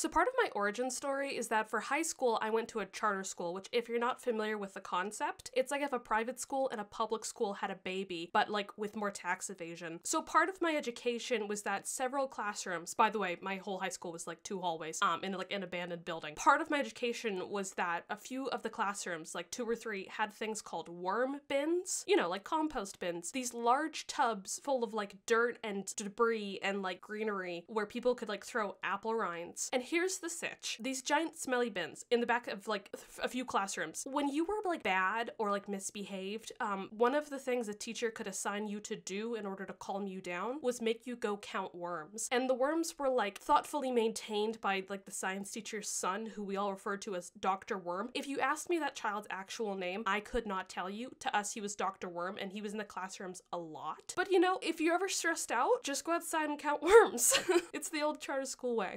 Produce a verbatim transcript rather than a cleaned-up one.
So part of my origin story is that for high school, I went to a charter school, which if you're not familiar with the concept, it's like if a private school and a public school had a baby, but like with more tax evasion. So part of my education was that several classrooms, by the way, my whole high school was like two hallways um, in like an abandoned building. Part of my education was that a few of the classrooms, like two or three, had things called worm bins, you know, like compost bins, these large tubs full of like dirt and debris and like greenery where people could like throw apple rinds. And here's the sitch. These giant smelly bins in the back of like a few classrooms. When you were like bad or like misbehaved, um, one of the things a teacher could assign you to do in order to calm you down was make you go count worms. And the worms were like thoughtfully maintained by like the science teacher's son, who we all referred to as Doctor Worm. If you asked me that child's actual name, I could not tell you. To us, he was Doctor Worm, and he was in the classrooms a lot. But you know, if you're ever stressed out, just go outside and count worms. It's the old charter school way.